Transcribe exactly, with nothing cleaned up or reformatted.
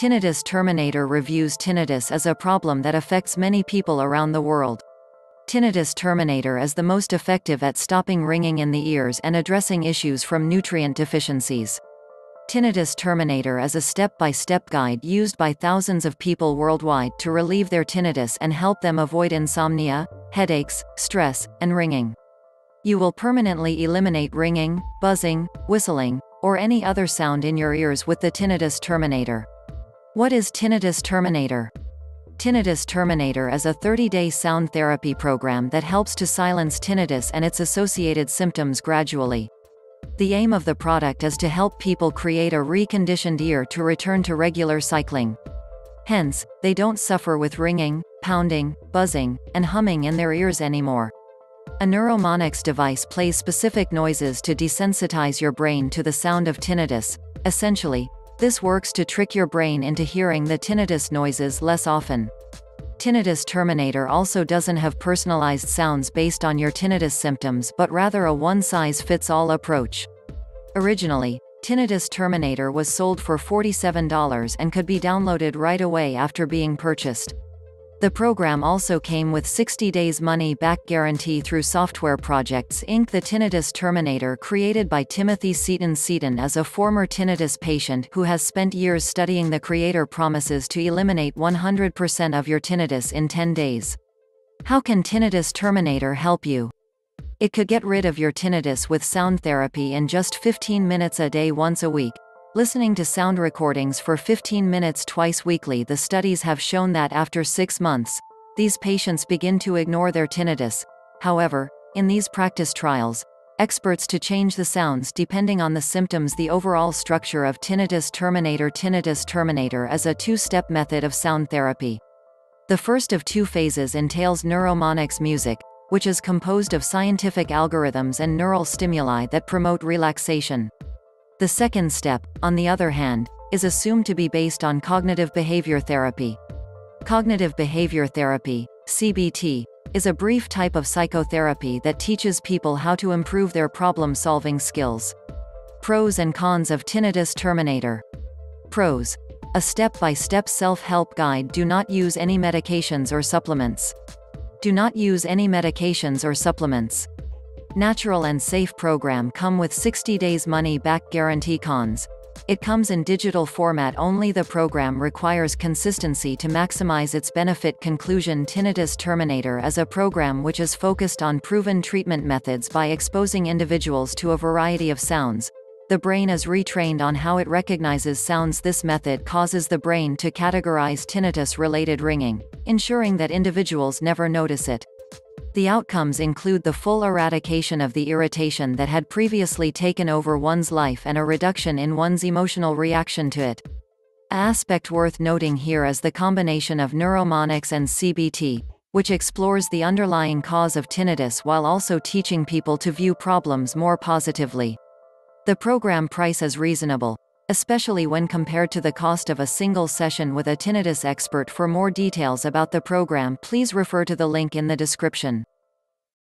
Tinnitus Terminator reviews tinnitus as a problem that affects many people around the world. Tinnitus Terminator is the most effective at stopping ringing in the ears and addressing issues from nutrient deficiencies. Tinnitus Terminator is a step-by-step guide used by thousands of people worldwide to relieve their tinnitus and help them avoid insomnia, headaches, stress, and ringing. You will permanently eliminate ringing, buzzing, whistling, or any other sound in your ears with the Tinnitus Terminator. What is Tinnitus Terminator? Tinnitus Terminator is a thirty-day sound therapy program that helps to silence tinnitus and its associated symptoms gradually. The aim of the product is to help people create a reconditioned ear to return to regular cycling. Hence, they don't suffer with ringing, pounding, buzzing, and humming in their ears anymore. A Neuromonics device plays specific noises to desensitize your brain to the sound of tinnitus. Essentially, this works to trick your brain into hearing the tinnitus noises less often. Tinnitus Terminator also doesn't have personalized sounds based on your tinnitus symptoms but rather a one-size-fits-all approach. Originally, Tinnitus Terminator was sold for forty-seven dollars and could be downloaded right away after being purchased. The program also came with sixty days money-back guarantee through Software Projects Incorporated. The Tinnitus Terminator, created by Timothy Seaton. Seaton is a former tinnitus patient who has spent years studying the creator promises to eliminate one hundred percent of your tinnitus in ten days. How can Tinnitus Terminator help you? It could get rid of your tinnitus with sound therapy in just fifteen minutes a day once a week. Listening to sound recordings for fifteen minutes twice weekly. The studies have shown that after six months, these patients begin to ignore their tinnitus. However, in these practice trials, experts to change the sounds depending on the symptoms. The overall structure of Tinnitus Terminator. Tinnitus Terminator is a two-step method of sound therapy. The first of two phases entails Neuromonics music, which is composed of scientific algorithms and neural stimuli that promote relaxation. The second step, on the other hand, is assumed to be based on cognitive behavior therapy. Cognitive behavior therapy, C B T, is a brief type of psychotherapy that teaches people how to improve their problem-solving skills. Pros and cons of Tinnitus Terminator. Pros: a step-by-step self-help guide. Do not use any medications or supplements. Do not use any medications or supplements. Natural and safe program. Come with sixty days money-back guarantee. Cons: it comes in digital format only. The program requires consistency to maximize its benefit. Conclusion: Tinnitus Terminator is a program which is focused on proven treatment methods by exposing individuals to a variety of sounds. The brain is retrained on how it recognizes sounds. This method causes the brain to categorize tinnitus-related ringing, ensuring that individuals never notice it. The outcomes include the full eradication of the irritation that had previously taken over one's life and a reduction in one's emotional reaction to it. An aspect worth noting here is the combination of Neuromonics and C B T, which explores the underlying cause of tinnitus while also teaching people to view problems more positively. The program price is reasonable, especially when compared to the cost of a single session with a tinnitus expert. For more details about the program, please refer to the link in the description.